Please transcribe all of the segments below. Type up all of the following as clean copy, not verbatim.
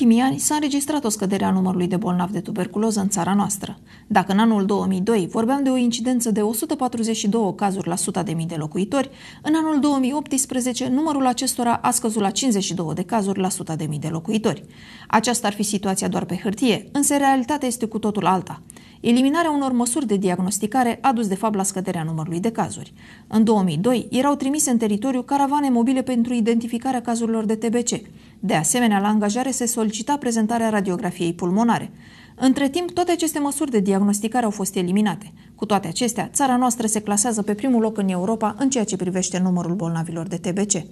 ultimii ani s-a înregistrat o scădere a numărului de bolnavi de tuberculoză în țara noastră. Dacă în anul 2002 vorbeam de o incidență de 142 cazuri la 100.000 de locuitori, în anul 2018 numărul acestora a scăzut la 52 de cazuri la 100.000 de locuitori. Aceasta ar fi situația doar pe hârtie, însă realitatea este cu totul alta. Eliminarea unor măsuri de diagnosticare a dus de fapt la scăderea numărului de cazuri. În 2002 erau trimise în teritoriu caravane mobile pentru identificarea cazurilor de TBC. De asemenea, la angajare se solicita prezentarea radiografiei pulmonare. Între timp, toate aceste măsuri de diagnosticare au fost eliminate. Cu toate acestea, țara noastră se clasează pe primul loc în Europa în ceea ce privește numărul bolnavilor de TBC.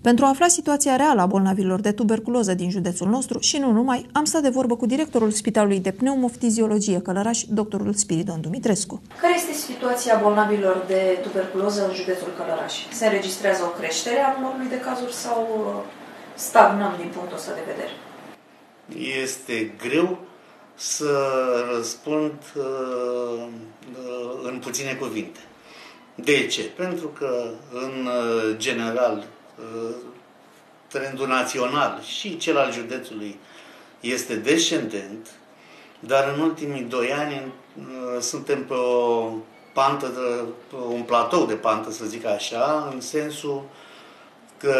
Pentru a afla situația reală a bolnavilor de tuberculoză din județul nostru și nu numai, am stat de vorbă cu directorul Spitalului de Pneumofiziologie Călărași, doctorul Spiridon Dumitrescu. Care este situația bolnavilor de tuberculoză în județul Călărași? Se înregistrează o creștere a numărului de cazuri sau stagnăm din punctul ăsta de vedere? Este greu să răspund în puține cuvinte. De ce? Pentru că, în general, trendul național și cel al județului este descendent, dar în ultimii 2 ani suntem pe o pantă, un platou de pantă, să zic așa, în sensul că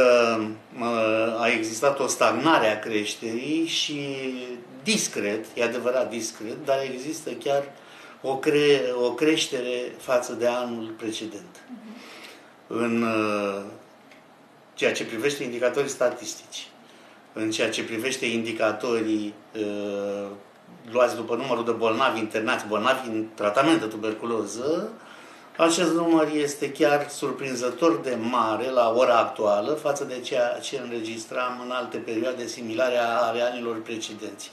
a existat o stagnare a creșterii și discret, e adevărat discret, dar există chiar o creștere față de anul precedent. În ceea ce privește indicatorii statistici, în ceea ce privește indicatorii luați după numărul de bolnavi internați, bolnavi în tratament de tuberculoză, acest număr este chiar surprinzător de mare la ora actuală față de ceea ce înregistram în alte perioade similare ale anilor precedenți.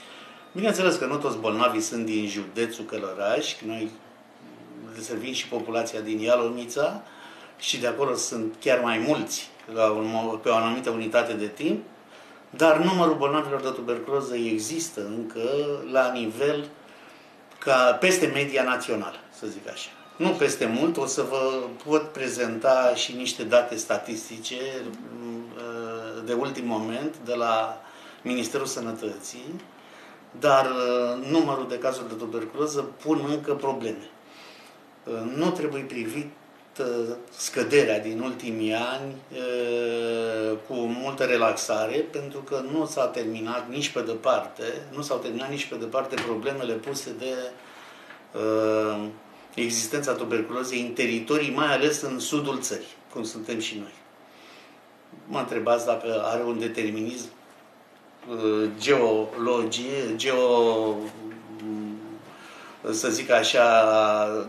Bineînțeles că nu toți bolnavii sunt din județul Călărași, noi deservim și populația din Ialomița și de acolo sunt chiar mai mulți pe o anumită unitate de timp, dar numărul bolnavilor de tuberculoză există încă la nivel ca peste media națională, să zic așa. Nu peste mult, o să vă pot prezenta și niște date statistice de ultim moment de la Ministerul Sănătății, dar numărul de cazuri de tuberculoză pun încă probleme. Nu trebuie privit scăderea din ultimii ani cu multă relaxare, pentru că nu s-a terminat nici pe departe, problemele puse de existența tuberculozei în teritorii, mai ales în sudul țării, cum suntem și noi. Mă întrebați dacă are un determinism geologie,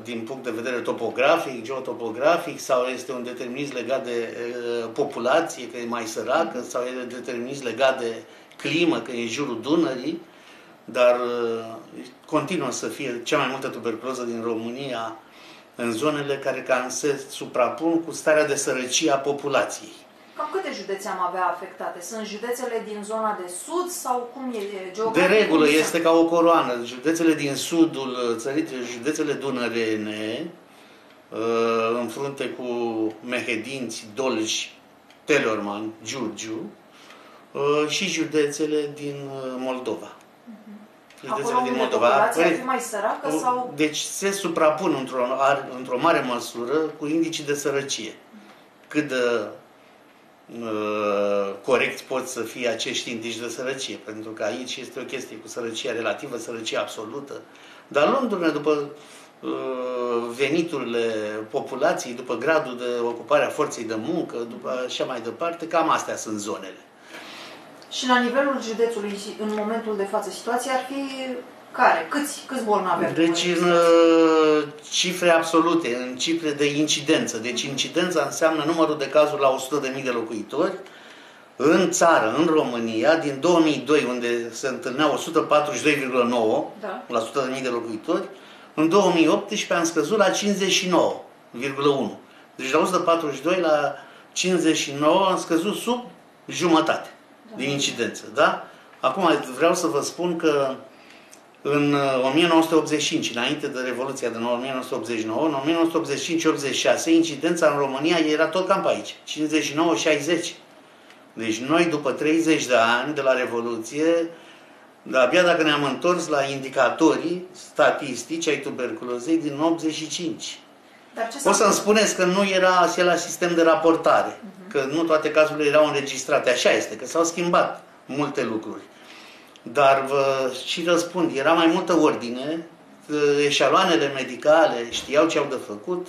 din punct de vedere topografic, geotopografic, sau este un determinism legat de populație, că e mai săracă, sau e un determinism legat de climă, că e în jurul Dunării, dar continuă să fie cea mai multă tuberculoză din România în zonele care cam se suprapun cu starea de sărăcie a populației. Cam câte județe am avea afectate? Sunt județele din zona de sud sau cum e geografic? De regulă este ca o coroană. Județele din sudul țării, județele dunărene, în frunte cu Mehedinți, Dolj, Teleorman, Giurgiu și județele din Moldova. Acolo din populația ar fi mai săracă sau? Deci se suprapun într-o mare măsură cu indicii de sărăcie. Cât de corect pot să fie acești indici de sărăcie, pentru că aici este o chestie cu sărăcia relativă, sărăcia absolută, dar luându-ne după veniturile populației, după gradul de ocupare a forței de muncă, după așa mai departe, cam astea sunt zonele. Și la nivelul județului, în momentul de față, situația ar fi care? Câți bolnavi avem? Deci în cifre absolute, în cifre de incidență. Deci incidența înseamnă numărul de cazuri la 100.000 de locuitori în țară, în România, din 2002, unde se întâlneau 142,9 la 100.000 de locuitori, în 2018 am scăzut la 59,1. Deci la 142 la 59 am scăzut sub jumătate din incidență. Da? Acum vreau să vă spun că în 1985, înainte de Revoluția din 1989, în 1985-86, incidența în România era tot cam pe aici, 59-60. Deci noi, după 30 de ani de la Revoluție, abia dacă ne-am întors la indicatorii statistici ai tuberculozei din 85. O să-mi spuneți că nu era același sistem de raportare, că nu toate cazurile erau înregistrate. Așa este, că s-au schimbat multe lucruri. Dar vă și răspund, era mai multă ordine, eșaloanele medicale știau ce au de făcut,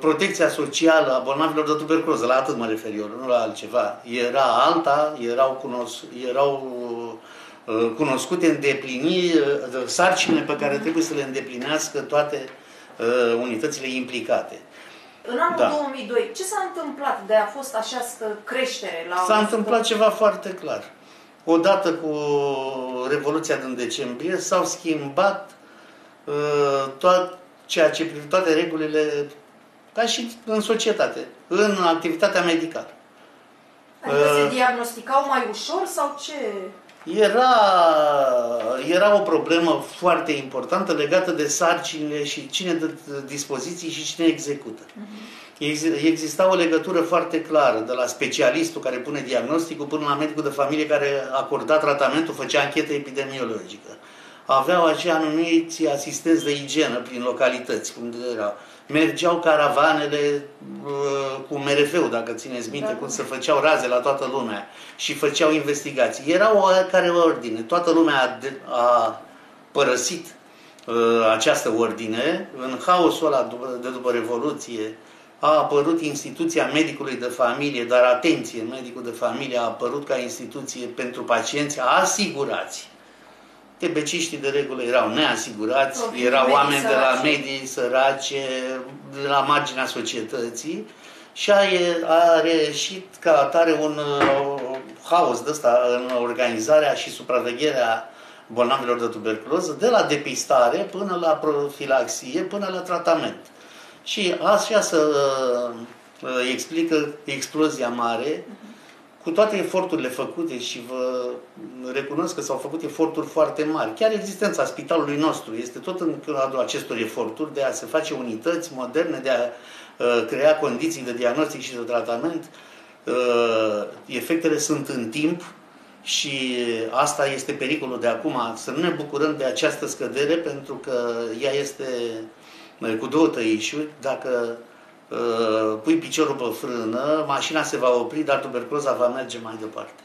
protecția socială a bolnavilor de tuberculoză, la atât mă refer eu, nu la altceva, era alta, erau cunoscute îndeplini sarcinile pe care trebuie să le îndeplinească toate unitățile implicate. În anul 2002, ce s-a întâmplat de a fost această creștere? S-a întâmplat ceva foarte clar. Odată cu Revoluția din decembrie s-au schimbat toate regulile, ca și în societate, în activitatea medicală. Adică se diagnosticau mai ușor sau ce? Era o problemă foarte importantă legată de sarcinile și cine dă dispoziții și cine execută. Exista o legătură foarte clară de la specialistul care pune diagnosticul până la medicul de familie care acorda tratamentul, făcea anchetă epidemiologică. Aveau acei anumiți asistenți de igienă prin localități, cum erau. Mergeau caravanele cu MRF-ul, dacă țineți minte, cum se făceau raze la toată lumea și făceau investigații. Era oarecare ordine. Toată lumea a părăsit această ordine. În haosul ăla de după Revoluție a apărut instituția medicului de familie, dar atenție, medicul de familie a apărut ca instituție pentru pacienți asigurați. TBC-știi de regulă erau neasigurați, erau oameni de la medii sărace, de la marginea societății și a reieșit ca atare un haos de ăsta în organizarea și supravegherea bolnavilor de tuberculoză, de la depistare până la profilaxie, până la tratament. Și așa se explică explozia mare. Cu toate eforturile făcute, și vă recunosc că s-au făcut eforturi foarte mari, chiar existența spitalului nostru este tot în cadrul acestor eforturi de a se face unități moderne, de a crea condiții de diagnostic și de tratament. Efectele sunt în timp și asta este pericolul de acum, să nu ne bucurăm de această scădere, pentru că ea este cu două tăișuri. Dacă pui piciorul pe frână, mașina se va opri, dar tuberculoza va merge mai departe.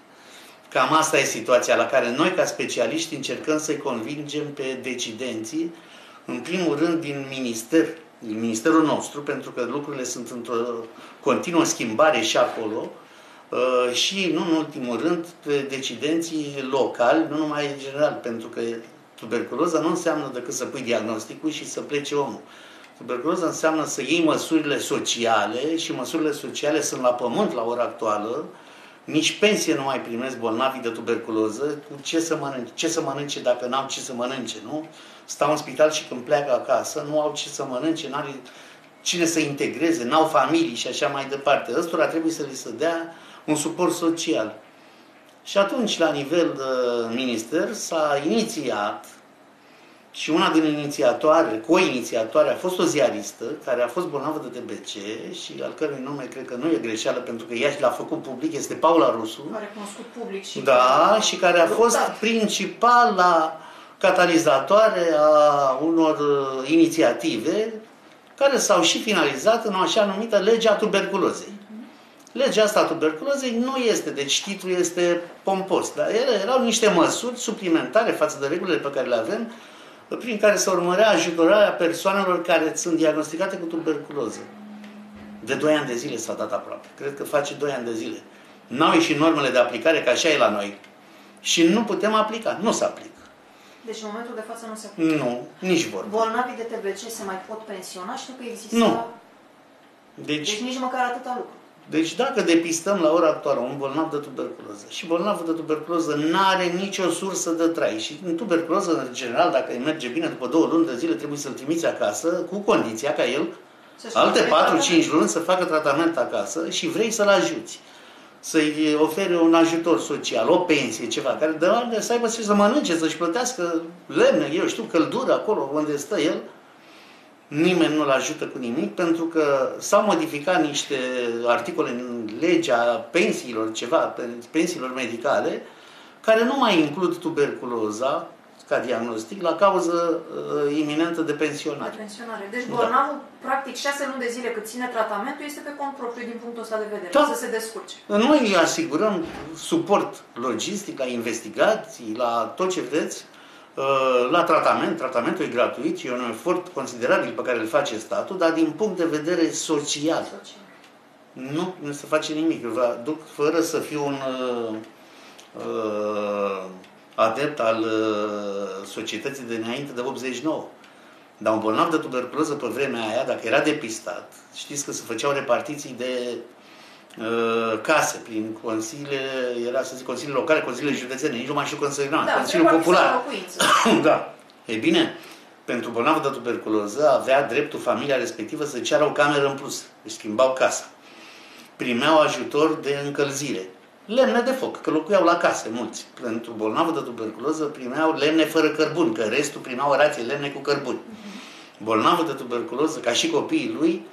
Cam asta e situația la care noi, ca specialiști, încercăm să-i convingem pe decidenții, în primul rând din minister, din ministerul nostru, pentru că lucrurile sunt într-o continuă schimbare și acolo, și, nu în ultimul rând, pe decidenții locali, nu numai în general, pentru că tuberculoza nu înseamnă decât să pui diagnosticul și să plece omul. Tuberculoza înseamnă să iei măsurile sociale și măsurile sociale sunt la pământ la ora actuală. Nici pensie nu mai primesc bolnavii de tuberculoză. Cu ce să mănânce? Ce să mănânce dacă n-au ce să mănânce, nu? Stau în spital și când pleacă acasă nu au ce să mănânce, n-au cine să integreze, n-au familii și așa mai departe. Ăstora trebuie să li se dea un suport social. Și atunci, la nivel de minister, s-a inițiat. Și una din inițiatoare, co-inițiatoare, a fost o ziaristă care a fost bolnavă de TBC și al cărui nume cred că nu e greșeală pentru că ea l-a făcut public, este Paula Rusu. Care a cunoscut public și... Da, și care a fost principala catalizatoare a unor inițiative care s-au și finalizat în așa numită legea tuberculozei. Legea asta a tuberculozei nu este, deci titlul este pompos, dar erau niște măsuri suplimentare față de regulile pe care le avem, prin care se urmărea ajutorarea persoanelor care sunt diagnosticate cu tuberculoză. De 2 ani de zile s-a dat aproape. Cred că face 2 ani de zile. N-au ieșit normele de aplicare, că așa e la noi. Și nu putem aplica. Nu se aplică. Deci în momentul de față nu se aplică. Nu, nici vorba. Bolnavii de TBC se mai pot pensiona? Știu că există... Nu. Deci nici măcar atâta lucru. Deci dacă depistăm la ora actuală un bolnav de tuberculoză și bolnavul de tuberculoză nu are nicio sursă de trai și în tuberculoză, în general, dacă îi merge bine, după 2 luni de zile trebuie să-l trimiți acasă, cu condiția ca el alte 4-5 luni să facă tratament acasă și vrei să-l ajuți, să-i oferi un ajutor social, o pensie, ceva, care de unde să aibă să mănânce, să-și plătească lemne, eu știu, căldură acolo unde stă el. Nimeni nu-l ajută cu nimic, pentru că s-au modificat niște articole în legea pensiilor, ceva, pensiilor medicale, care nu mai includ tuberculoza ca diagnostic, la cauză iminentă de pensionare. Deci bolnavul, practic, 6 luni de zile cât ține tratamentul, este pe cont propriu din punctul ăsta de vedere, da, să se descurce. Noi îi asigurăm suport logistic la investigații, la tot ce vreți, la tratament. Tratamentul e gratuit, e un efort considerabil pe care îl face statul, dar din punct de vedere social, nu se face nimic. Eu vă duc fără să fiu un adept al societății de înainte de 89. Dar un bolnav de tuberculoză pe vremea aia, dacă era depistat, știți că se făceau repartiții de case prin consiliile, era să zic consiliile locale, consiliile județene, nici nu mai știu cum se numea, Consiliul Popular. Da. E bine, pentru bolnavul de tuberculoză avea dreptul familia respectivă să ceară o cameră în plus. Își schimbau casa. Primeau ajutor de încălzire. Lemne de foc, că locuiau la case mulți. Pentru bolnavul de tuberculoză primeau lemne fără cărbuni, că restul primeau rații lemne cu cărbuni. Bolnavul de tuberculoză, ca și copiii lui,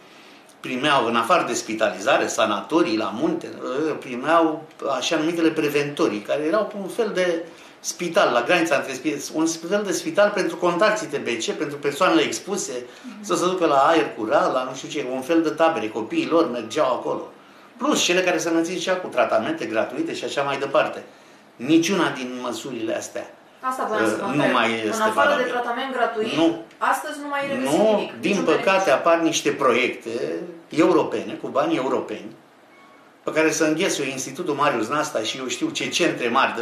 primeau, în afară de spitalizare, sanatorii, la munte, primeau așa numitele preventorii, care erau un fel de spital, la granița între un fel de spital pentru contacții TBC, pentru persoanele expuse, să se ducă la aer curat, la nu știu ce, un fel de tabere. Copiii lor mergeau acolo. Plus cele care se înălțicea cu tratamente gratuite și așa mai departe. Niciuna din măsurile astea nu mai este valabilă. În afară de tratament gratuit, nu. Astăzi nu mai e nimic. Din păcate apar niște proiecte europene, cu bani europeni, pe care să înghesuie Institutul Marius Nasta și eu știu ce centre mari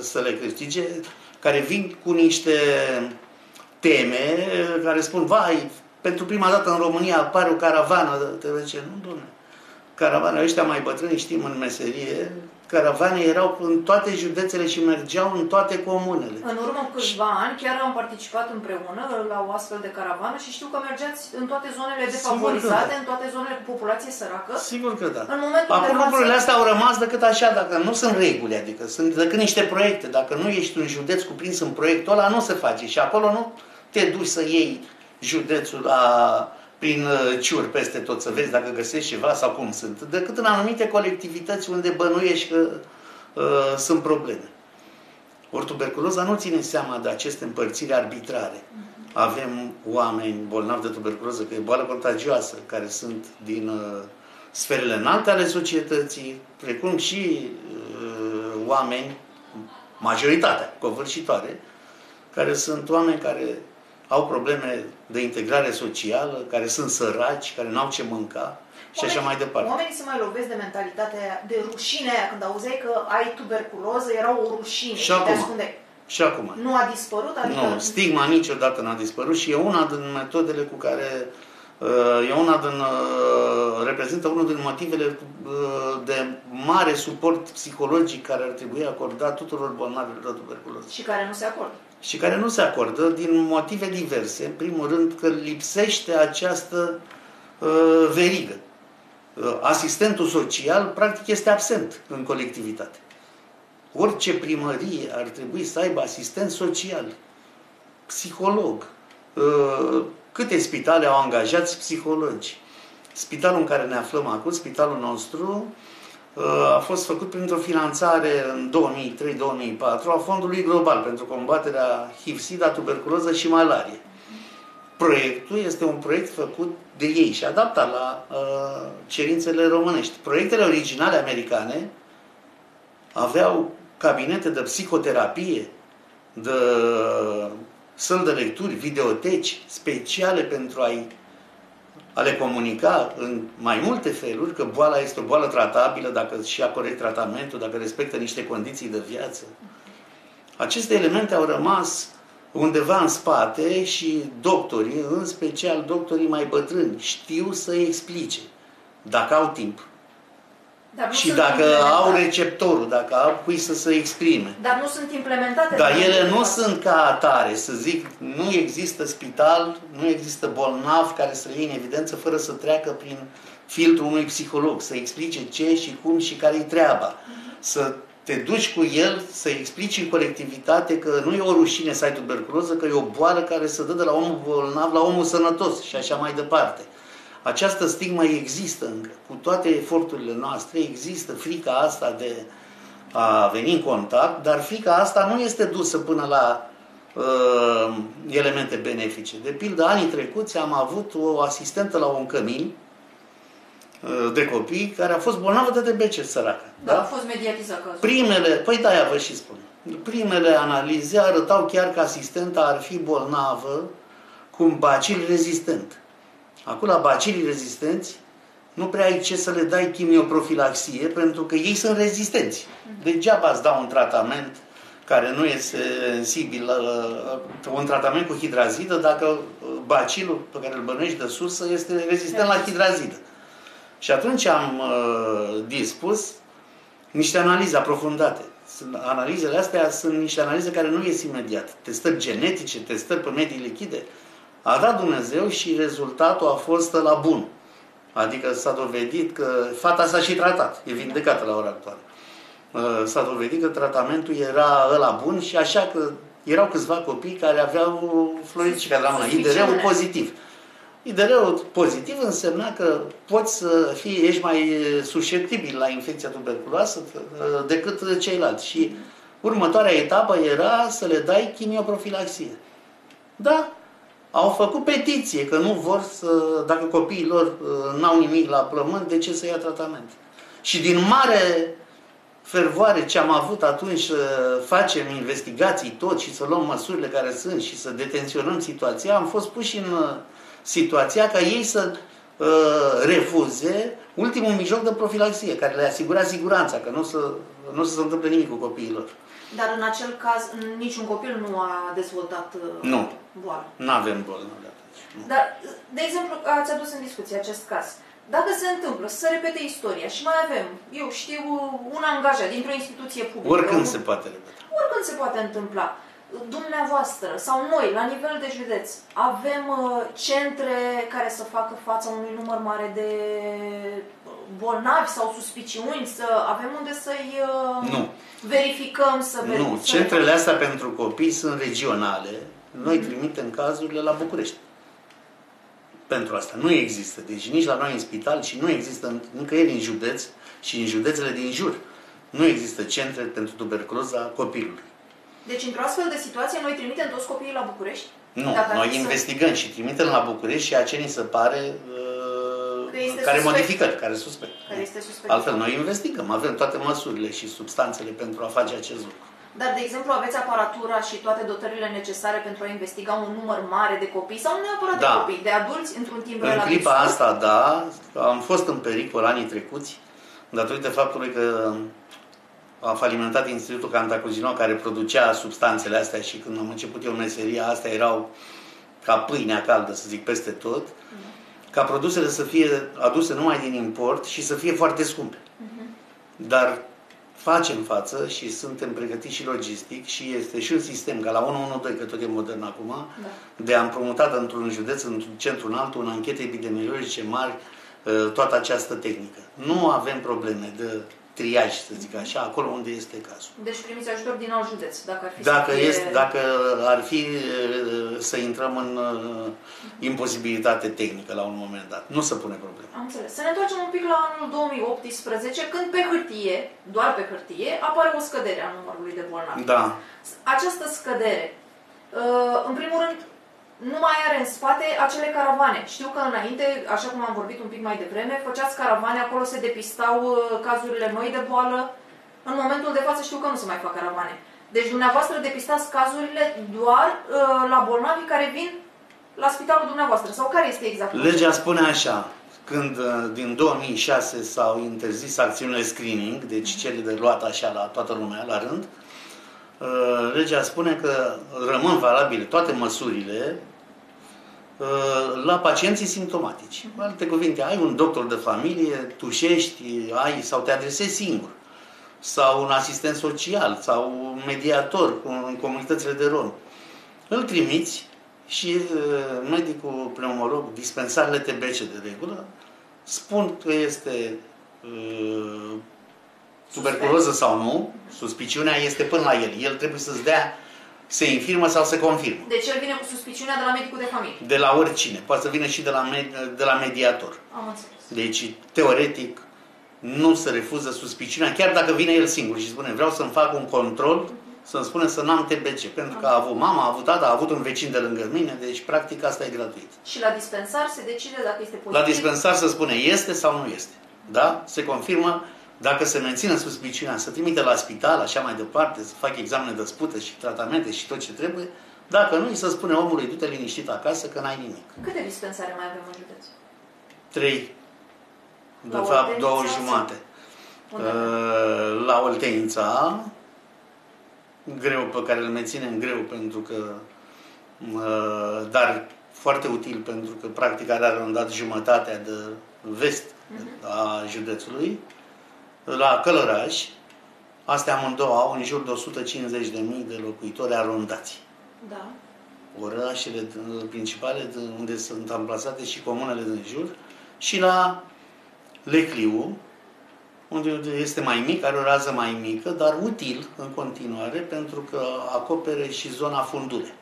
să le câștige, care vin cu niște teme care spun, vai, pentru prima dată în România apare o caravană, te zice, nu, dom'le. Caravane, ăștia mai bătrâni, știm, în meserie, caravane erau în toate județele și mergeau în toate comunele. În urmă cu câțiva ani chiar am participat împreună la o astfel de caravană și știu că mergeați în toate zonele defavorizate, în toate zonele cu populație săracă. Sigur că da. Acum lucrurile astea au rămas decât așa, dacă nu sunt reguli, adică sunt decât niște proiecte. Dacă nu ești un județ cuprins în proiectul ăla, nu se face. Și acolo nu te duci să iei județul la prin ciuri peste tot, să vezi dacă găsești ceva sau cum sunt, decât în anumite colectivități unde bănuiești că sunt probleme. Ori tuberculoza nu ține seama de aceste împărțiri arbitrare. Avem oameni bolnavi de tuberculoză, că e boală contagioasă, care sunt din sferele înalte ale societății, precum și oameni, majoritatea, covârșitoare, care sunt oameni care au probleme de integrare socială, care sunt săraci, care n-au ce mânca și așa mai departe. Oamenii se mai lovesc de mentalitatea de rușine aia. Când auzeai că ai tuberculoză, era o rușine. Și acum, nu a dispărut? Adică nu, stigma niciodată n-a dispărut și e una din metodele cu care reprezintă unul din motivele de mare suport psihologic care ar trebui acordat tuturor bolnavilor de tuberculoză. Și care nu se acordă. Și care nu se acordă din motive diverse. În primul rând că lipsește această verigă. Asistentul social, practic, este absent în colectivitate. Orice primărie ar trebui să aibă asistent social, psiholog. Câte spitale au angajați psihologi? Spitalul în care ne aflăm acum, spitalul nostru, a fost făcut printr-o finanțare în 2003-2004 a Fondului Global pentru combaterea HIV-SIDA, tuberculoză și malarie. Proiectul este un proiect făcut de ei și adaptat la cerințele românești. Proiectele originale americane aveau cabinete de psihoterapie, de săli de lecturi, videoteci speciale pentru a-i le comunica în mai multe feluri că boala este o boală tratabilă dacă și ia corect tratamentul, dacă respectă niște condiții de viață. Aceste elemente au rămas undeva în spate și doctorii, în special doctorii mai bătrâni, știu să explice dacă au timp. Și dacă au receptorul, dacă au cui să se exprime. Dar nu sunt implementate. Dar ele nu sunt ca atare, să zic, nu există spital, nu există bolnav care să le iei în evidență fără să treacă prin filtrul unui psiholog, să explice ce și cum și care-i treaba. Să te duci cu el, să explici în colectivitate că nu e o rușine să ai tuberculoză, că e o boală care se dă de la omul bolnav la omul sănătos și așa mai departe. Această stigmă există încă. Cu toate eforturile noastre există frica asta de a veni în contact, dar frica asta nu este dusă până la elemente benefice. De pildă, anii trecuți am avut o asistentă la un cămin de copii care a fost bolnavă de TBC, săracă. Da, a fost mediatizat cazul. Primele, păi da, vă și spun. Primele analize arătau chiar că asistenta ar fi bolnavă cu un bacil rezistent. Acum la bacilii rezistenți nu prea ai ce să le dai chimioprofilaxie, pentru că ei sunt rezistenți. Degeaba îți dau un tratament care nu e sensibil, un tratament cu hidrazidă, dacă bacilul pe care îl bănuiești de sursă este rezistent la hidrazidă. Și atunci am dispus niște analize aprofundate. Analizele astea sunt niște analize care nu ies imediat. Testări genetice, testări pe medii lichide. A dat Dumnezeu și rezultatul a fost la bun. Adică s-a dovedit că fata s-a și tratat, e vindecată la ora actuală. S-a dovedit că tratamentul era ăla bun și așa că erau câțiva copii care aveau floricica la mână, IDR-ul pozitiv. IDR-ul pozitiv însemna că poți să fii, ești mai susceptibil la infecția tuberculoasă decât ceilalți. Și următoarea etapă era să le dai chimioprofilaxie. Da? Au făcut petiție că nu vor să, dacă copiii lor n-au nimic la plământ, de ce să ia tratament? Și din mare fervoare ce am avut atunci să facem investigații tot și să luăm măsurile care sunt și să detenționăm situația, am fost puși în situația ca ei să refuze ultimul mijloc de profilaxie, care le asigura siguranța, că nu se întâmple nimic cu copiilor. Dar în acel caz niciun copil nu a dezvoltat boală. Nu avem boală. Dar, de exemplu, ați adus în discuție acest caz. Dacă se întâmplă să repete istoria și mai avem, eu știu, un angajat dintr-o instituție publică... Oricând se poate repeta. Oricând se poate întâmpla. Dumneavoastră sau noi, la nivel de județ, avem centre care să facă fața unui număr mare de bolnavi sau suspiciuni, să avem unde să-i verificăm, Nu, centrele astea pentru copii sunt regionale. Noi trimitem cazurile la București. Pentru asta. Nu există. Deci nici la noi în spital și nu există nicăieri în județ și în județele din jur. Nu există centre pentru tuberculoza copilului. Deci într-o astfel de situație noi trimitem toți copiii la București? Nu. Noi investigăm și trimitem la București și ce ni se pare care modificări, care suspect. Altfel noi investigăm. Avem toate măsurile și substanțele pentru a face acest lucru. Dar, de exemplu, aveți aparatura și toate dotările necesare pentru a investiga un număr mare de copii sau neapărat de copii, de adulți, într-un timp relativ. În clipa asta, da, am fost în pericol anii trecuți, datorită faptului că a falimentat Institutul Cantacuzino, care producea substanțele astea și când am început eu meseria, astea erau ca pâinea caldă, să zic, peste tot, ca produsele să fie aduse numai din import și să fie foarte scumpe. Dar facem față și suntem pregătiți și logistic și este și un sistem, ca la 112, că tot e modern acum, de a împrumutat într-un județ, într-un centru, în altul, în anchete epidemiologice mari, toată această tehnică. Nu avem probleme de triaj, să zic așa, acolo unde este cazul. Deci primiți ajutor din alt județ, dacă ar fi dacă ar fi să intrăm în imposibilitate tehnică la un moment dat. Nu se pune problema. Am înțeles. Să ne întoarcem un pic la anul 2018, când pe hârtie, doar pe hârtie, apare o scădere a numărului de bolnavi. Da. Această scădere, în primul rând, nu mai are în spate acele caravane. Știu că înainte, așa cum am vorbit un pic mai devreme, făceați caravane, acolo se depistau cazurile noi de boală. În momentul de față știu că nu se mai fac caravane. Deci dumneavoastră depistați cazurile doar la bolnavii care vin la spitalul dumneavoastră. Sau care este exact? Legea spune așa. Când din 2006 s-au interzis acțiunile screening, deci cele de luat așa la toată lumea, la rând, legea spune că rămân valabile toate măsurile la pacienții simptomatici. Cu alte cuvinte, ai un doctor de familie, tușești, ai sau te adresezi singur, sau un asistent social, sau un mediator în comunitățile de rom. Îl trimiți și medicul pneumolog, dispensarele TBC de regulă, spun că este tuberculoză sau nu, suspiciunea este până la el. El trebuie să-ți dea, se infirmă sau se confirmă. Deci el vine cu suspiciunea de la medicul de familie? De la oricine. Poate să vină și de la mediator. Am înțeles. Deci, teoretic, nu se refuză suspiciunea, chiar dacă vine el singur și spune vreau să-mi fac un control, să-mi spune să n-am TBC, pentru că a avut mama, a avut tata, a avut un vecin de lângă mine, deci practic asta e gratuit. Și la dispensar se decide dacă este pozitiv? La dispensar se spune este sau nu este. Da? Se confirmă, dacă se menține suspiciunea, se trimite la spital, așa mai departe, să fac examene de spută și tratamente și tot ce trebuie. Dacă nu, îi se spune omului, du-te liniștit acasă că n-ai nimic. Câte dispensare mai avem în județ? 3. De fapt, 2 jumate. La Oltenița, greu, pe care îl menținem greu, pentru că, dar foarte util, pentru că practic are rondat jumătatea de vest a județului. La Călărași, astea amândouă au în jur de 150.000 de locuitori arondați. Da. Orașele principale unde sunt amplasate și comunele din jur, și la Lecliu, unde este mai mic, are o rază mai mică, dar util în continuare, pentru că acopere și zona Fundule.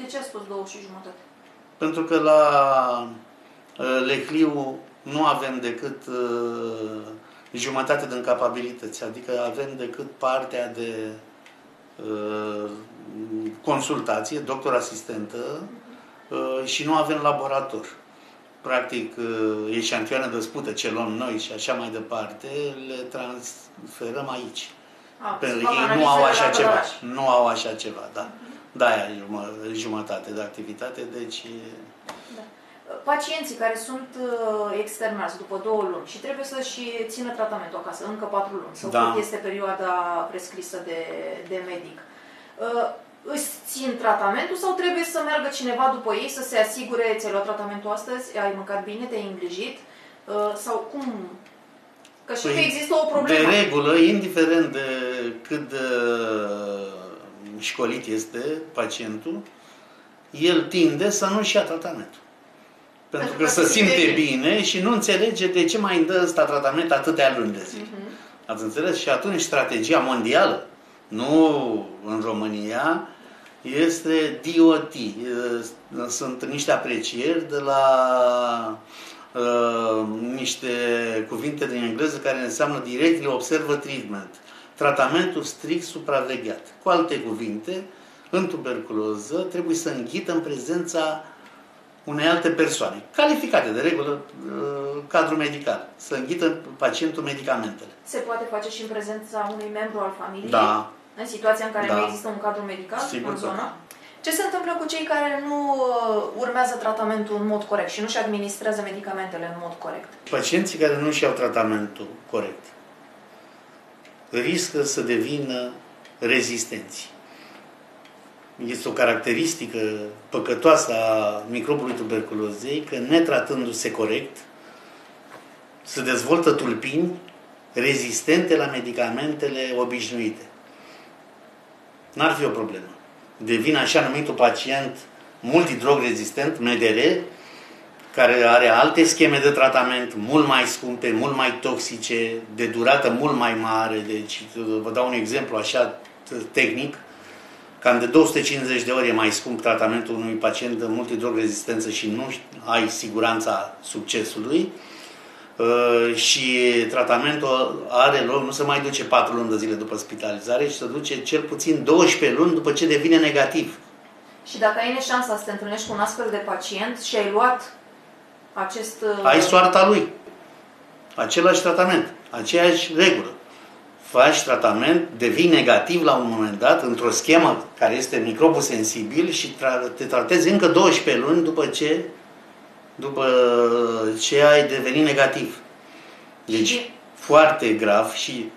De ce a spus 2 și jumătate? Pentru că la Lecliu nu avem decât jumătate din capabilități, adică avem decât partea de consultație, doctor asistentă, și nu avem laborator. Practic, eșantioane de spută ce luăm noi și așa mai departe, le transferăm aici. Pentru că ei nu au așa ceva. Nu au așa ceva, da. De-aia e jumătate de activitate, deci... Da. Pacienții care sunt exterminați după 2 luni și trebuie să-și țină tratamentul acasă, încă 4 luni, sau da, cât este perioada prescrisă de medic, îți țin tratamentul sau trebuie să meargă cineva după ei să se asigure, ți-ai luat tratamentul astăzi, ai mâncat bine, te-ai îngrijit, sau cum? Că și că există o problemă. De regulă, indiferent de cât de școlit este pacientul, el tinde să nu-și ia tratamentul. Pentru că se simte bine și nu înțelege de ce mai îmi dă ăsta tratament atâtea luni de zile. Ați înțeles? Și atunci strategia mondială, nu în România, este DOT. Sunt niște aprecieri de la niște cuvinte din engleză care înseamnă directly observe treatment. Tratamentul strict supravegheat. Cu alte cuvinte, în tuberculoză trebuie să înghită în prezența unei alte persoane, calificate de regulă, cadru medical, să înghită pacientul medicamentele. Se poate face și în prezența unui membru al familiei? Da. În situația în care da, nu există un cadru medical? Sigur, în zonă? Ce se întâmplă cu cei care nu urmează tratamentul în mod corect și nu-și administrează medicamentele în mod corect? Pacienții care nu-și iau tratamentul corect riscă să devină rezistenți. Este o caracteristică păcătoasă a microbului tuberculozei că, netratându-se corect, se dezvoltă tulpini rezistente la medicamentele obișnuite. N-ar fi o problemă. Devine așa numitul pacient multidrog rezistent, MDR, care are alte scheme de tratament mult mai scumpe, mult mai toxice, de durată mult mai mare. Deci, vă dau un exemplu așa tehnic. Cam de 250 de ori e mai scump tratamentul unui pacient de multidrog rezistență și nu ai siguranța succesului, și tratamentul are loc, nu se mai duce 4 luni de zile după spitalizare, ci se duce cel puțin 12 luni după ce devine negativ. Și dacă ai neșansa să te întâlnești cu un astfel de pacient și ai luat acest... Ai soarta lui. Același tratament, aceeași regulă. Faci tratament, devii negativ la un moment dat, într-o schemă care este microbul sensibil, și te tratezi încă 12 luni după ce ai devenit negativ. Deci, foarte grav, și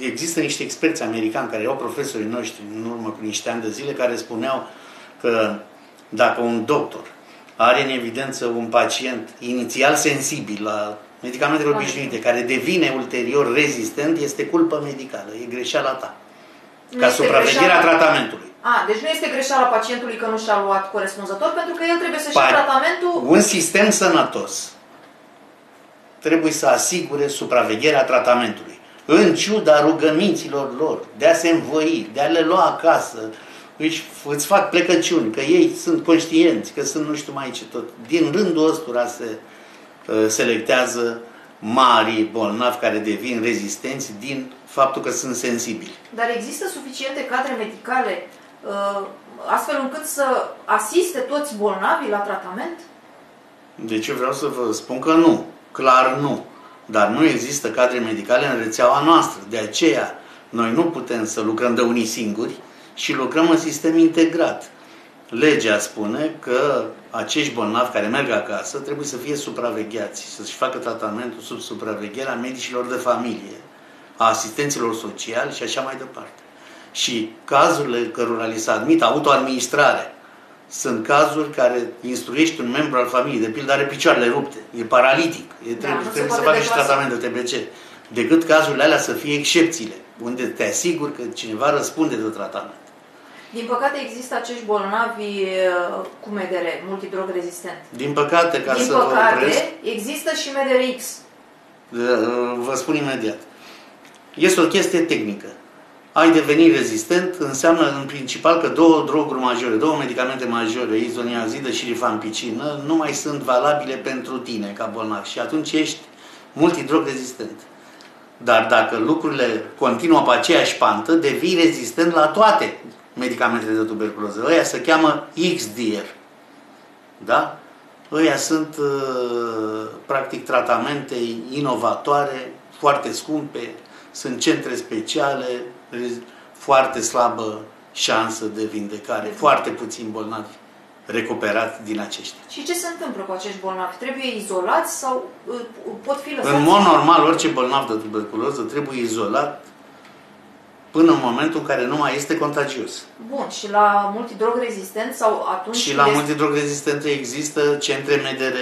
există niște experți americani care erau profesorii noștri în urmă cu niște ani de zile, care spuneau că dacă un doctor are în evidență un pacient inițial sensibil la medicamentele obișnuite, care devine ulterior rezistent, este culpă medicală, e greșeala ta. Ca supravegherea tratamentului. Deci nu este greșeala pacientului că nu și-a luat corespunzător, pentru că el trebuie să-și ia tratamentul... Un sistem sănătos trebuie să asigure supravegherea tratamentului. În ciuda rugăminților lor de a se învoi, de a le lua acasă, îți fac plecăciuni, că ei sunt conștienți, că sunt nu știu mai ce tot. Din rândul ăstora se selectează mari bolnavi care devin rezistenți din faptul că sunt sensibili. Dar există suficiente cadre medicale astfel încât să asiste toți bolnavii la tratament? Deci eu vreau să vă spun că nu, clar nu. Dar nu există cadre medicale în rețeaua noastră. De aceea noi nu putem să lucrăm de unii singuri și lucrăm în sistem integrat. Legea spune că acești bolnavi care merg acasă trebuie să fie supravegheați, să-și facă tratamentul sub supravegherea medicilor de familie, a asistenților sociali și așa mai departe. Și cazurile cărora li se admit autoadministrare sunt cazuri care instruiești un membru al familiei, de pildă are picioarele rupte, e paralitic, trebuie să facă și tratament de TBC. Decât cazurile alea să fie excepțiile, unde te asiguri că cineva răspunde de tratament. Din păcate există acești bolnavi cu MDR, multidrog rezistent. Din păcate, există și MDRX. Vă spun imediat. Este o chestie tehnică. Ai devenit rezistent înseamnă în principal că două droguri majore, două medicamente majore, izoniazidă și rifampicina, nu mai sunt valabile pentru tine ca bolnav și atunci ești multidrog rezistent. Dar dacă lucrurile continuă pe aceeași pantă, devii rezistent la toate medicamentele de tuberculoză. Ăia se cheamă XDR. Da? Ăia sunt practic tratamente inovatoare, foarte scumpe, sunt centre speciale, foarte slabă șansă de vindecare, foarte puțin bolnavi recuperați din aceștia. Și ce se întâmplă cu acești bolnavi? Trebuie izolați sau pot fi lăsați? În mod normal, orice bolnav de tuberculoză trebuie izolat până în momentul în care nu mai este contagios. Bun, și la multidrog rezistent sau atunci... Și la multidrog rezistent există centre MDR,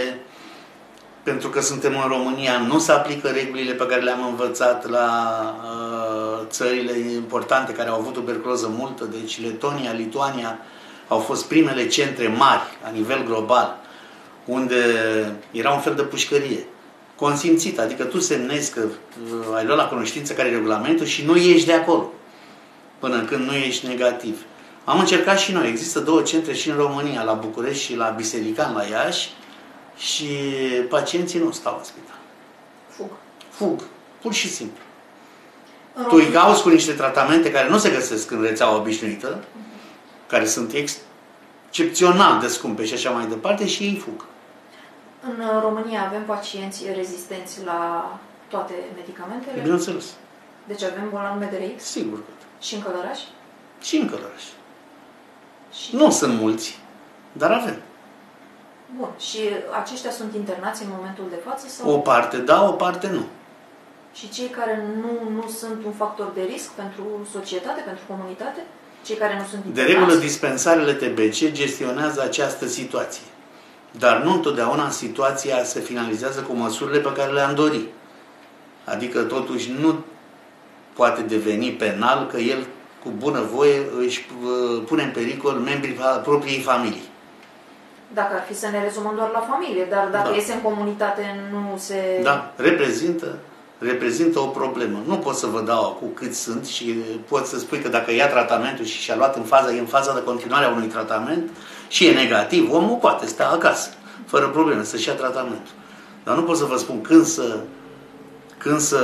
pentru că suntem în România, nu se aplică regulile pe care le-am învățat la țările importante care au avut tuberculoză multă, deci Letonia, Lituania, au fost primele centre mari, la nivel global, unde era un fel de pușcărie. Consimțit, adică tu semnezi că ai luat la cunoștință care e regulamentul și nu ieși de acolo, până când nu ești negativ. Am încercat și noi, există două centre și în România, la București și la Biserican, la Iași, și pacienții nu stau în spital. Fug. Fug, pur și simplu. Tu îi cauți cu niște tratamente care nu se găsesc în rețeaua obișnuită, care sunt excepțional de scumpe și așa mai departe, și ei fug. În România avem pacienți rezistenți la toate medicamentele? Bineînțeles. Deci avem bolnavi MDRX? Sigur că da. Și în Călărași? Și în Călărași. Și... Nu sunt mulți, dar avem. Bun. Și aceștia sunt internați în momentul de față? Sau... O parte da, o parte nu. Și cei care nu sunt un factor de risc pentru societate, pentru comunitate? Cei care nu sunt internați? De regulă, dispensarele TBC gestionează această situație. Dar nu întotdeauna situația se finalizează cu măsurile pe care le-am dorit. Adică totuși nu poate deveni penal că el cu bunăvoie își pune în pericol membrii propriei familii. Dacă ar fi să ne rezumăm doar la familie, dar dacă iese în comunitate nu se... Da, reprezintă o problemă. Nu pot să vă dau acum cât sunt și pot să spui că dacă ia tratamentul și și-a luat în faza de continuare a unui tratament și e negativ, omul poate sta acasă, fără probleme, să-și ia tratamentul. Dar nu pot să vă spun când să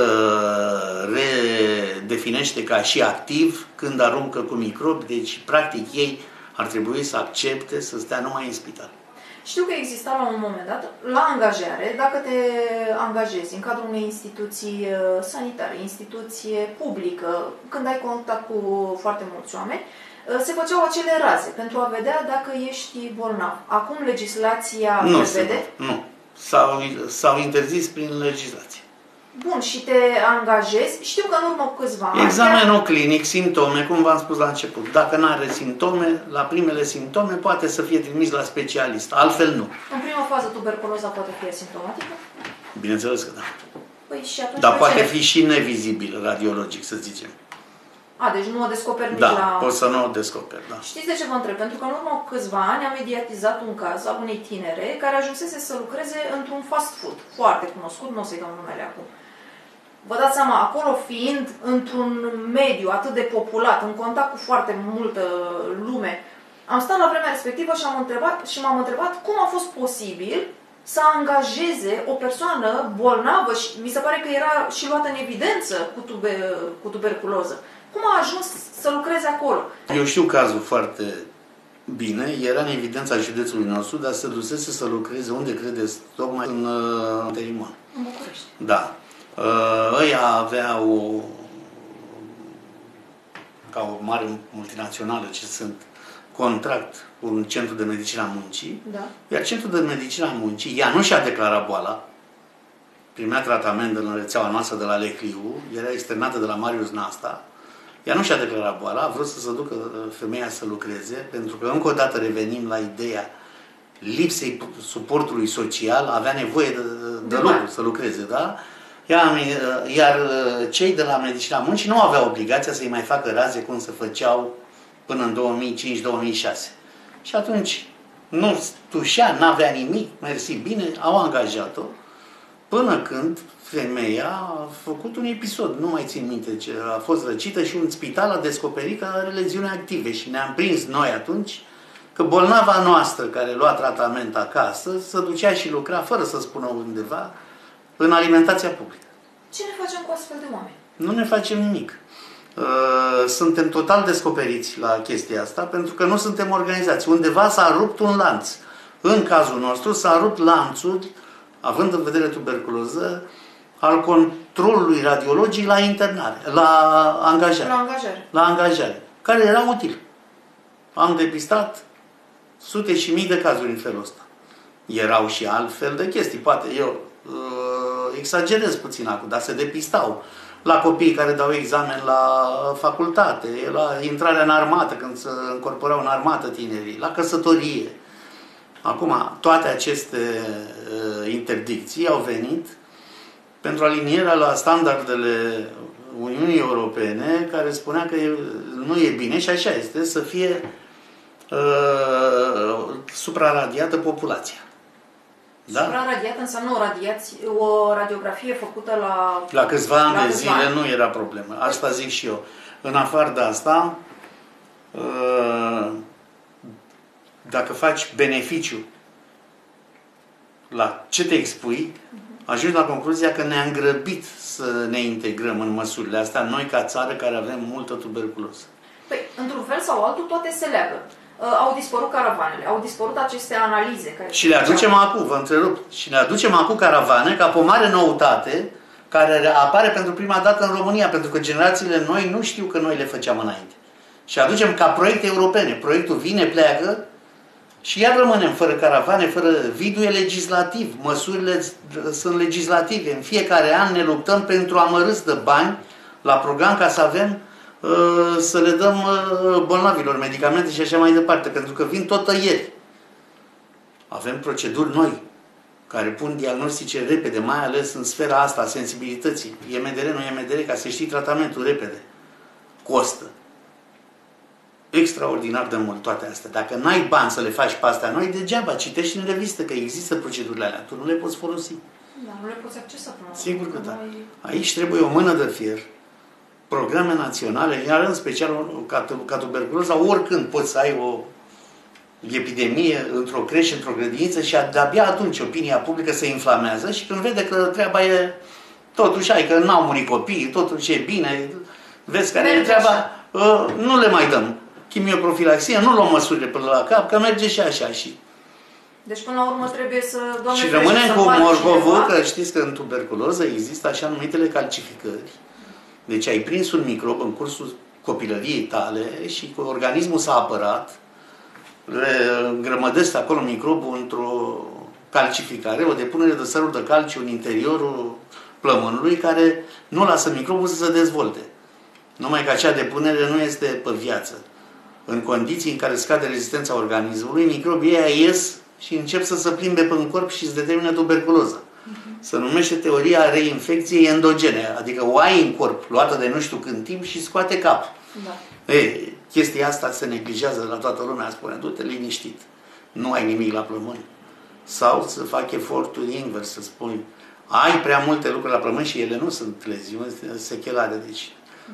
redefinește ca și activ, când aruncă cu microbi, deci practic ei ar trebui să accepte să stea numai în spital. Știu că exista la un moment dat, la angajare, dacă te angajezi în cadrul unei instituții sanitare, instituție publică, când ai contact cu foarte mulți oameni, se făceau acele raze pentru a vedea dacă ești bolnav. Acum legislația prevede? Nu. S-au interzis prin legislație. Bun, și te angajezi. Știu că în urmă cu câțiva ani... Examenul clinic, simptome, cum v-am spus la început. Dacă nu are simptome, la primele simptome poate să fie trimis la specialist. Altfel nu. În prima fază tuberculoza poate fi asimptomatică? Bineînțeles că da. Păi și atunci... Dar poate fi și nevizibil radiologic, să zicem. A, deci nu o descoperi nici la... Da, poți să nu o descoperi, da. Știți de ce vă întreb? Pentru că în urmă câțiva ani am mediatizat un caz al unei tinere care ajunsese să lucreze într-un fast food foarte cunoscut, nu o să-i dau numele acum. Vă dați seama, acolo fiind într-un mediu atât de populat, în contact cu foarte multă lume, am stat la vremea respectivă și m-am întrebat cum a fost posibil să angajeze o persoană bolnavă și mi se pare că era și luată în evidență cu tuberculoză. Cum a ajuns să lucreze acolo? Eu știu cazul foarte bine, era în evidența județului nostru, dar se dusese să lucreze, unde credeți, tocmai în Teriman. În București. Da. Ăia aveau ca o mare multinațională ce sunt contract cu un centru de medicină a muncii, da. Iar centrul de medicină a muncii, ea nu și-a declarat boala, primea tratament în rețeaua noastră de la Lecriu, era externată de la Marius Nasta, ea nu și-a declarat boala, a vrut să se ducă femeia să lucreze, pentru că încă o dată revenim la ideea lipsei suportului social, avea nevoie de locul să lucreze, da? Iar cei de la medicina muncii nu aveau obligația să-i mai facă raze cum se făceau până în 2005-2006. Și atunci nu tușea, n-avea nimic, mersi bine, au angajat-o, până când femeia a făcut un episod, nu mai țin minte ce, a fost răcită și un spital a descoperit că are leziuni active și ne-am prins noi atunci că bolnava noastră care lua tratament acasă se ducea și lucra, fără să spună undeva, în alimentația publică. Ce ne facem cu astfel de oameni? Nu ne facem nimic. Suntem total descoperiți la chestia asta, pentru că nu suntem organizați. Undeva s-a rupt un lanț. În cazul nostru s-a rupt lanțul, având în vedere tuberculoză, al controlului radiologic la internare, la angajare, care era util. Am depistat sute și mii de cazuri în felul ăsta. Erau și altfel de chestii. Poate eu exagerez puțin acum, dar se depistau la copiii care dau examen la facultate, la intrarea în armată, când se încorporau în armată tinerii, la căsătorie. Acum, toate aceste interdicții au venit pentru alinierea la standardele Uniunii Europene, care spunea că nu e bine, și așa este, să fie supraradiată populația. Da? Supraradiată înseamnă o radiografie făcută la... La câțiva ani de zile nu era problemă. Asta zic și eu. În afară de asta, dacă faci beneficiu la ce te expui, ajungi la concluzia că ne-am grăbit să ne integrăm în măsurile astea, noi ca țară care avem multă tuberculoză. Păi, într-un fel sau altul, toate se leagă. Au dispărut caravanele, au dispărut aceste analize. Care și le aducem acum, vă întrerup, și le aducem acum caravane ca pe o mare noutate care apare pentru prima dată în România, pentru că generațiile noi nu știu că noi le făceam înainte. Și aducem ca proiecte europene. Proiectul vine, pleacă și iar rămânem fără caravane, fără vidul legislativ. Măsurile sunt legislative. În fiecare an ne luptăm pentru amărâți de bani la program ca să avem să le dăm bolnavilor medicamente și așa mai departe, pentru că vin tot tăieri. Avem proceduri noi care pun diagnostice repede, mai ales în sfera asta a sensibilității. E MDR, nu e MDR, ca să știi tratamentul repede. Costă extraordinar de mult toate astea. Dacă n-ai bani să le faci pe astea noi, degeaba citești în revistă că există procedurile alea. Tu nu le poți folosi. Da, nu le poți accesa până la urmă. Sigur că da. Aici trebuie o mână de fier, programe naționale, iar în special ca tuberculoza, oricând poți să ai o epidemie într-o creșă, într-o grădiniță și de-abia atunci opinia publică se inflamează și când vede că treaba e totuși, ai că n-au murit copiii, totuși e bine, vezi care e treaba, nu le mai dăm chimioprofilaxie, nu luăm măsurile până la cap, că merge și așa și... Deci până la urmă trebuie să... Doamne, și rămânem cu morcovul, că știți că în tuberculoză există așa numitele calcificări. Deci ai prins un microb în cursul copilăriei tale și organismul s-a apărat, îngrămădește acolo microbul într-o calcificare, o depunere de săruri de calciu în interiorul plămânului care nu lasă microbul să se dezvolte. Numai că acea depunere nu este pe viață. În condiții în care scade rezistența organismului, microbii aia ies și încep să se plimbe în corp și îți determină tuberculoza. Se numește teoria reinfecției endogene, adică o ai în corp, luată de nu știu cât timp și scoate cap. Da. Ei, chestia asta se neglijează la toată lumea, spune, du-te liniștit, nu ai nimic la plămâni. Sau să fac efortul invers, să spui, ai prea multe lucruri la plămâni și ele nu sunt leziuni sechelare. Deci,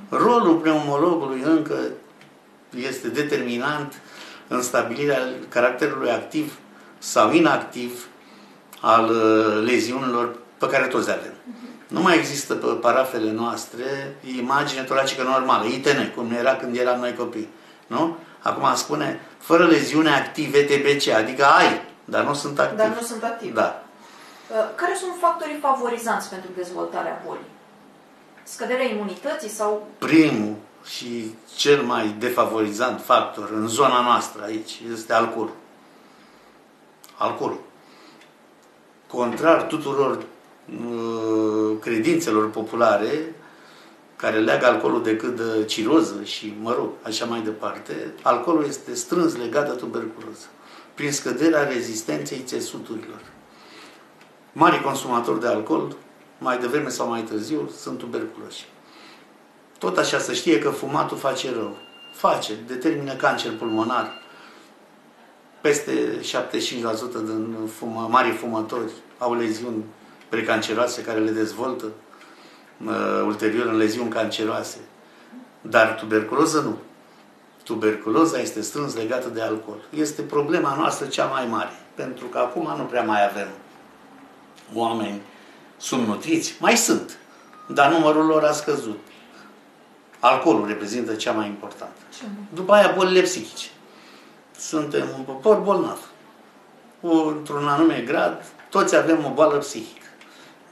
rolul pneumologului încă este determinant în stabilirea caracterului activ sau inactiv al leziunilor pe care toți le avem. Nu mai există pe parafele noastre imagine toracică normală, ITN, cum era când eram noi copii. Nu? Acum spune, fără leziune active TBC, adică ai, dar nu sunt activ. Dar nu sunt activ. Da. Care sunt factorii favorizanți pentru dezvoltarea bolii? Scăderea imunității sau... Primul și cel mai defavorizant factor în zona noastră aici este alcoolul. Alcoolul. Contrar tuturor credințelor populare care leagă alcoolul decât de ciroză și, mă rog, așa mai departe, alcoolul este strâns legat de tuberculoză prin scăderea rezistenței țesuturilor. Mari consumatori de alcool, mai devreme sau mai târziu, sunt tuberculoși. Tot așa se știe că fumatul face rău. Face, determină cancer pulmonar. Peste 75% din mari fumători au leziuni precanceroase care le dezvoltă ulterior în leziuni canceroase. Dar tuberculoză nu. Tuberculoza este strâns legată de alcool. Este problema noastră cea mai mare. Pentru că acum nu prea mai avem oameni subnutriți. Mai sunt, dar numărul lor a scăzut. Alcoolul reprezintă cea mai importantă. După aia bolile psihice. Suntem un popor bolnav. Într-un anume grad, toți avem o boală psihică.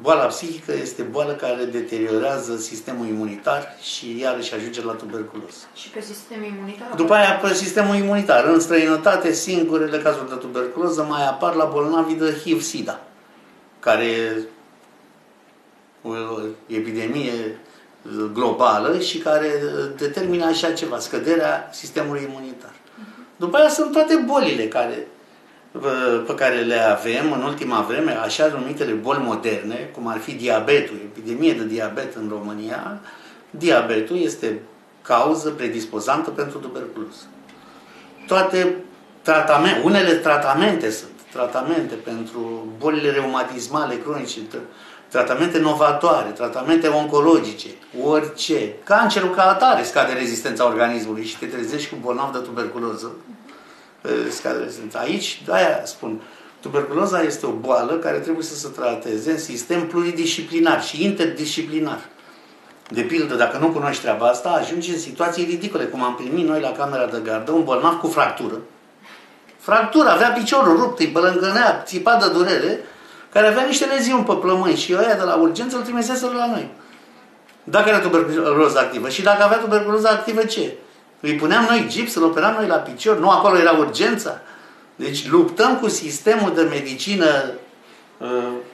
Boala psihică este boală care deteriorează sistemul imunitar și iarăși ajunge la tuberculoză. Și pe sistemul imunitar? După aia pe sistemul imunitar. În străinătate, singurele cazuri de tuberculoză mai apar la bolnavii de HIV-SIDA, care e o epidemie globală și care determină așa ceva, scăderea sistemului imunitar. După aia sunt toate bolile pe care le avem în ultima vreme, așa numitele boli moderne, cum ar fi diabetul, epidemie de diabet în România. Diabetul este cauză predispozantă pentru tuberculoză. Unele tratamente sunt, tratamente pentru bolile reumatismale cronice, tratamente novatoare, tratamente oncologice, orice. Cancerul ca atare scade rezistența organismului și te trezești cu bolnav de tuberculoză. Scade rezistența. Aici, de-aia spun, tuberculoza este o boală care trebuie să se trateze în sistem pluridisciplinar și interdisciplinar. De pildă, dacă nu cunoști treaba asta, ajungi în situații ridicole, cum am primit noi la camera de gardă, un bolnav cu fractură. Fractura, avea piciorul rupt, îi bălângânea, țipa de durere, care avea niște leziuni pe plămâni și ăia de la urgență îl trimiseseră la noi. Dacă era tuberculoză activă și dacă avea tuberculoză activă, ce? Îi puneam noi gips, îl operam noi la picior, nu acolo era urgența. Deci luptăm cu sistemul de medicină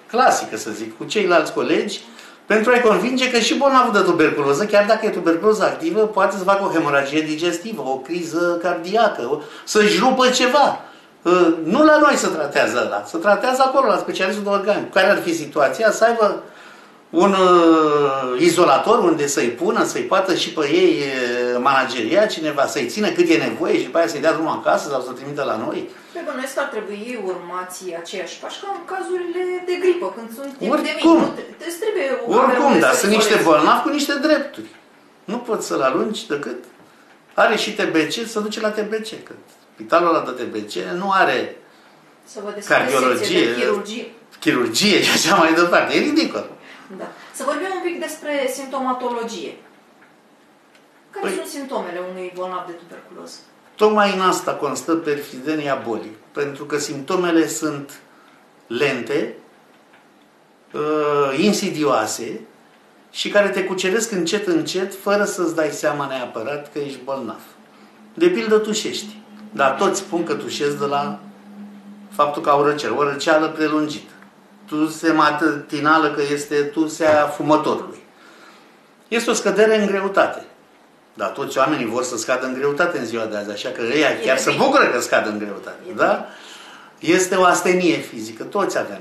clasică, să zic, cu ceilalți colegi, pentru a-i convinge că și bolnavul de tuberculoză, chiar dacă e tuberculoză activă, poate să facă o hemoragie digestivă, o criză cardiacă, să-și rupă ceva. Nu la noi se tratează ăla, se tratează acolo, la specialistul de organe. Care ar fi situația? Să aibă un izolator unde să-i pună, să-i poată și pe ei manageria cineva, să-i țină cât e nevoie și după aia să-i dea drumul acasă sau să-l trimită la noi. Pe bănuiesc ar trebui urmații aceiași pași ca în cazurile de gripă, când sunt epidemii. Oricum, dar sunt niște bolnavi cu niște drepturi. Nu poți să-l alungi decât are și TBC, să duce la TBC, că spitalul ăla de TBC nu are cardiologie, chirurgie și așa mai departe. E ridicol. Da. Să vorbim un pic despre simptomatologie. Care sunt simptomele unui bolnav de tuberculoză? Tocmai în asta constă perfidenia bolii. Pentru că simptomele sunt lente, insidioase și care te cuceresc încet, încet, fără să-ți dai seama neapărat că ești bolnav. De pildă tușești. Dar toți spun că tușesc de la faptul că au răceală, o răceală prelungită. Tuse matinală, că este tusea fumătorului. Este o scădere în greutate. Dar toți oamenii vor să scadă în greutate în ziua de azi, așa că ei chiar se bucură că scadă în greutate. Da? Este o astenie fizică, toți avem.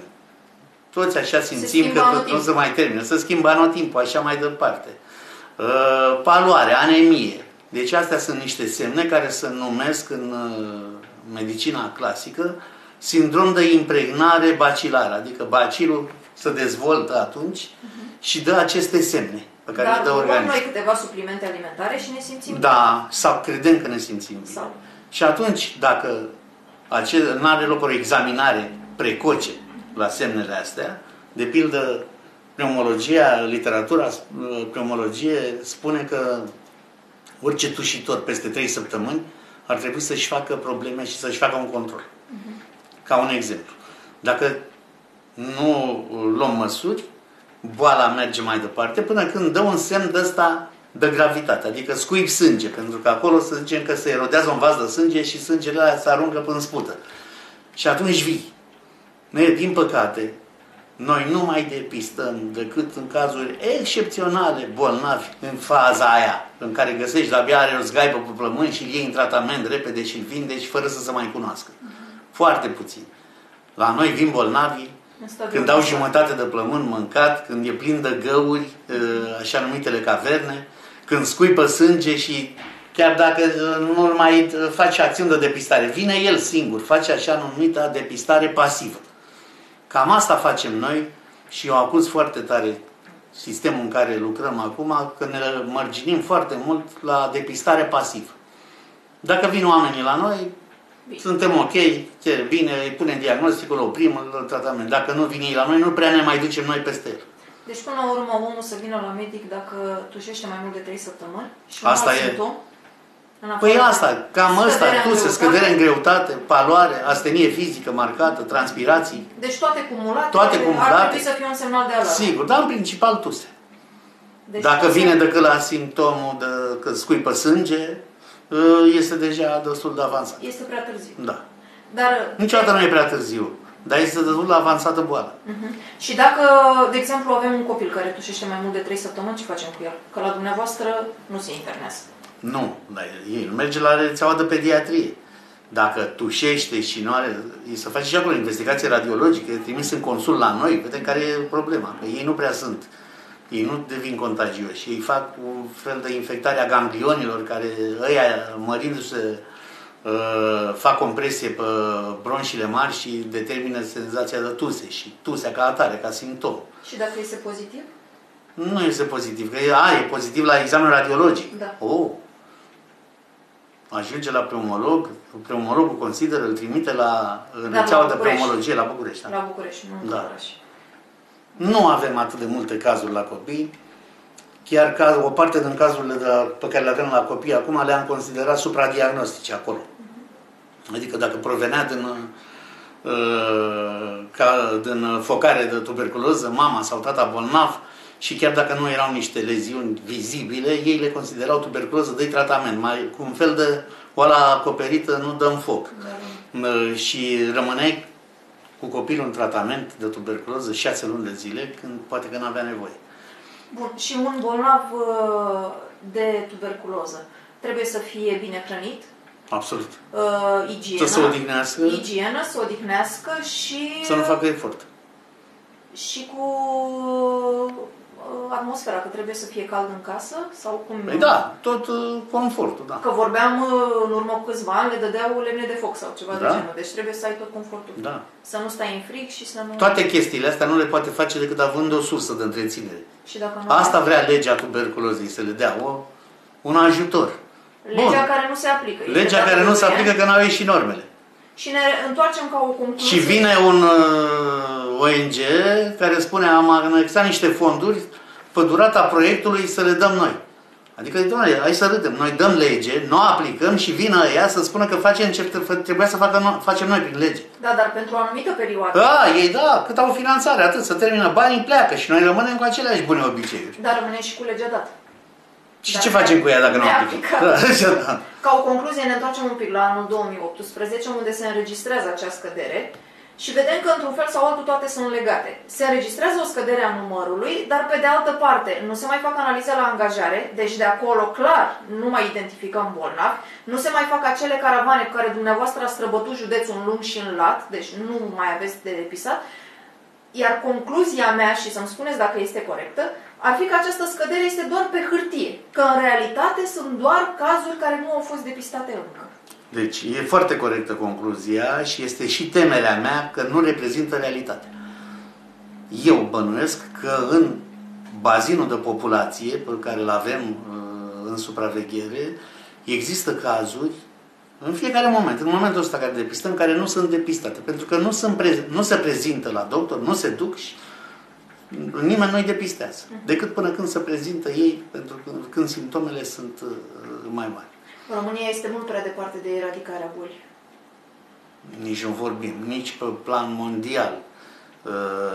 Toți așa simțim că nu se mai termină, se schimbă anotimpul, așa mai departe. Paloare, anemie. Deci astea sunt niște semne care se numesc în medicina clasică sindrom de impregnare bacilară, adică bacilul se dezvoltă atunci și dă aceste semne pe care le dă organismul. Dar noi câteva suplimente alimentare și ne simțim bine. Sau credem că ne simțim bine. Sau... Și atunci, dacă nu are loc o examinare precoce la semnele astea. De pildă, pneumologia, literatura pneumologie spune că orice tușitor peste 3 săptămâni ar trebui să-și facă probleme și să-și facă un control. Ca un exemplu. Dacă nu luăm măsuri, boala merge mai departe până când dă un semn de ăsta de gravitate, adică scuip sânge, pentru că acolo să zicem că se erodează un vas de sânge și sângele alea se aruncă până în spută. Și atunci vii. Noi, din păcate, noi nu mai depistăm decât în cazuri excepționale bolnavi în faza aia, în care găsești de-abia are o zgaibă pe plămâni și îl iei în tratament repede și îl vindeci fără să se mai cunoască. Foarte puțin. La noi vin bolnavi când au jumătate de plămân mâncat, când e plin de găuri, așa numitele caverne, când scuipă sânge și chiar dacă nu mai faci acțiuni de depistare, vine el singur, face așa numită depistare pasivă. Cam asta facem noi și eu acuz foarte tare sistemul în care lucrăm acum, că ne mărginim foarte mult la depistare pasivă. Dacă vin oamenii la noi, bine. Suntem ok, chiar bine, îi punem diagnosticul, oprim în tratament. Dacă nu vin ei la noi, nu prea ne mai ducem noi peste el. Deci până la urmă omul să vină la medic dacă tușește mai mult de 3 săptămâni și asta un alt simptom? Păi asta, cam asta, tuse, scădere în greutate, paloare, astenie fizică marcată, transpirații. Deci toate cumulate ar trebui să fie un semnal de alarmă. Sigur, dar în principal tuse. Deci, dacă vine decât la simptomul de că scuipă sânge, este deja destul de avansat. Este prea târziu. Da. Dar niciodată nu e prea târziu, dar este destul de avansată boala. Și dacă, de exemplu, avem un copil care tușește mai mult de 3 săptămâni, ce facem cu el? Că la dumneavoastră nu se internează. Nu, dar el merge la rețeaua de pediatrie. Dacă tușește și nu are, să face și acolo investigație radiologică, trimis în consul la noi, vedem care e problema. Că ei nu prea sunt, ei nu devin contagioși, ei fac un fel de infectare a ganglionilor, care ăia mărindu-se fac compresie pe bronșile mari și determină senzația de tuse și tusea ca atare, ca simptom. Și dacă este pozitiv? Nu este pozitiv, că e pozitiv la examen radiologic. Da. Oh. Ajunge la pneumolog, pneumologul consideră, îl trimite la rețeaua de pneumologie la București. Da? La București, nu la Călărași. Nu avem atât de multe cazuri la copii, chiar că o parte din cazurile pe care le avem la copii acum le-am considerat supradiagnostice acolo. Adică dacă provenea din focare de tuberculoză, mama sau tata bolnav, și chiar dacă nu erau niște leziuni vizibile, ei le considerau tuberculoză de tratament, mai cu un fel de oala acoperită nu dăm foc. Da. Și rămâneai cu copilul în tratament de tuberculoză 6 luni de zile, când poate că n-avea nevoie. Bun. Și un bolnav de tuberculoză trebuie să fie bine hrănit? Absolut. Igienă. Să se odihnească. Igienă, să odihnească și... să nu facă efort. Și cu... atmosfera, că trebuie să fie cald în casă sau cum... Păi da, tot confortul, da. Că vorbeam în urmă cu câțiva ani, le dădeau lemne de foc sau ceva de genul. Deci trebuie să ai tot confortul. Da. Să nu stai în frig și să nu... Toate chestiile astea nu le poate face decât având o sursă de întreținere. Și dacă nu asta vrea legea tuberculozei, să le dea un ajutor. Legea care nu se aplică. Legea care nu se aplică, că n-au ieșit normele. Și ne întoarcem ca o concluzie. Și vine un ONG care spune, am anexat niște fonduri pe durata proiectului să le dăm noi. Adică, domnule, hai să râdem. Noi dăm lege, nu o aplicăm și vine ea să spună că facem ce trebuia să facem noi prin lege. Da, dar pentru o anumită perioadă. Da, ei da, cât au finanțare, atât, să termină banii, pleacă și noi rămânem cu aceleași bune obiceiuri. Dar rămânem și cu legea dată. Și ce facem cu ea dacă nu aplicăm? Da. Ca o concluzie, ne întoarcem un pic la anul 2018, unde se înregistrează această scădere. Și vedem că, într-un fel sau altul, toate sunt legate. Se înregistrează o scădere a numărului, dar, pe de altă parte, nu se mai fac analize la angajare, deci de acolo, clar, nu mai identificăm bolnavi, nu se mai fac acele caravane cu care dumneavoastră a străbătut județul în lung și în lat, deci nu mai aveți de depisat. Iar concluzia mea, și să-mi spuneți dacă este corectă, ar fi că această scădere este doar pe hârtie, că, în realitate, sunt doar cazuri care nu au fost depistate încă. Deci e foarte corectă concluzia și este și temerea mea că nu reprezintă realitatea. Eu bănuiesc că în bazinul de populație pe care îl avem în supraveghere există cazuri În fiecare moment, în momentul ăsta care depistăm, care nu sunt depistate, pentru că nu se prezintă la doctor, nu se duc și nimeni nu-i depistează, decât până când se prezintă ei, pentru că când simptomele sunt mai mari. România este mult prea departe de eradicarea bolii. Nici nu vorbim, nici pe plan mondial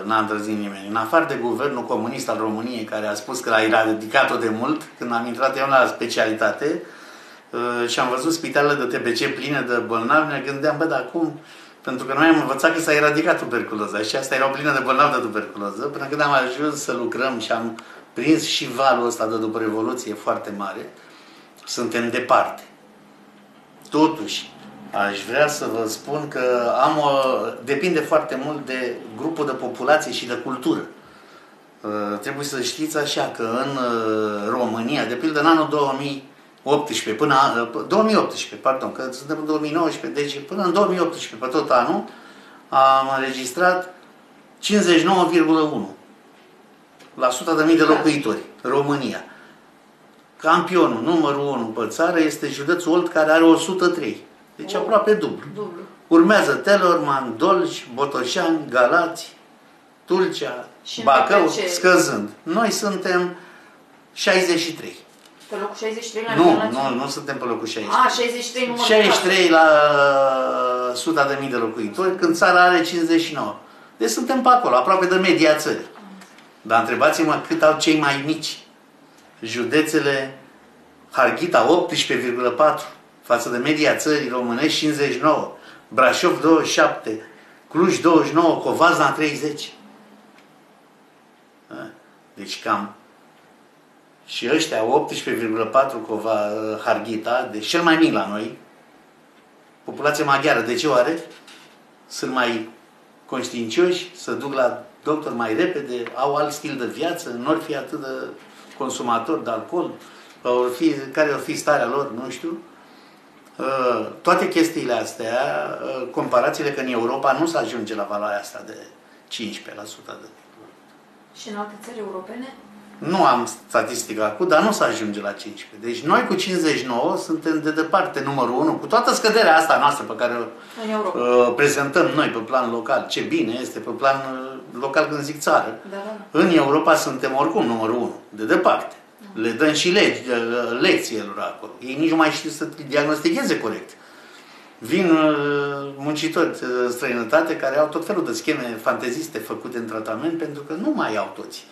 n-a îndrăznit nimeni. În afară de guvernul comunist al României, care a spus că a eradicat-o de mult, când am intrat eu la specialitate și am văzut spitalele de TBC pline de bolnavi, ne gândeam, bă, dar acum, pentru că noi am învățat că s-a eradicat tuberculoza și asta erau plină de bolnavi de tuberculoză, până când am ajuns să lucrăm și am prins și valul ăsta de după Revoluție foarte mare, suntem departe. Totuși, aș vrea să vă spun că depinde foarte mult de grupul de populație și de cultură. Trebuie să știți așa că în România, de pildă în anul 2018, până 2018, pardon, că suntem în 2019, deci până în 2018, pe tot anul, am înregistrat 59,1% de mii de locuitori, România. Campionul numărul 1 pe țară este județul Olt, care are 103. Deci aproape dublu. Urmează Telorman, Dolj, Botoșani, Galați, Tulcea, și Bacău, scăzând. Noi suntem 63. Pe locul 63 la Nu suntem pe locul 63. A, 63 numărul 63 la 100 de mii de locuitori, când țara are 59. Deci suntem pe acolo, aproape de media țării. Dar întrebați-mă cât au cei mai mici. Județele Harghita 18,4%. Față de media țării românești, 59, Brașov 27, Cluj 29, Covazna 30. Deci cam. Și ăștia 18,4 Harghita, de cel mai mic la noi, populația maghiară, de ce oare? Sunt mai conștiincioși, se duc la doctor mai repede, au alt stil de viață, nu ar fi atât de consumatori de alcool, care ar fi starea lor, nu știu. Toate chestiile astea, comparațiile că în Europa nu se ajunge la valoarea asta de 15%. Și în alte țări europene? Nu am statistica acum, dar nu se ajunge la 15%. Deci noi cu 59 suntem de departe numărul 1, cu toată scăderea asta noastră pe care o prezentăm noi pe plan local. Ce bine este pe plan local când zic țară. Da, da. În Europa suntem oricum numărul 1, de departe. Le dăm și lecții lor acolo. Ei nici nu mai știu să diagnosticheze corect. Vin muncitori în străinătate care au tot felul de scheme fanteziste făcute în tratament pentru că nu mai au toți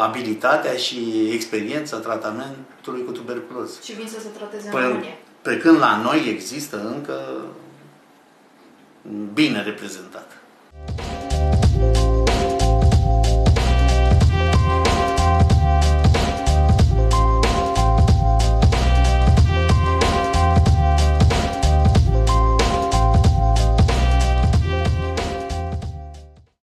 abilitatea și experiența tratamentului cu tuberculoză. Și vin să se trateze în România. Pe când la noi există încă bine reprezentată.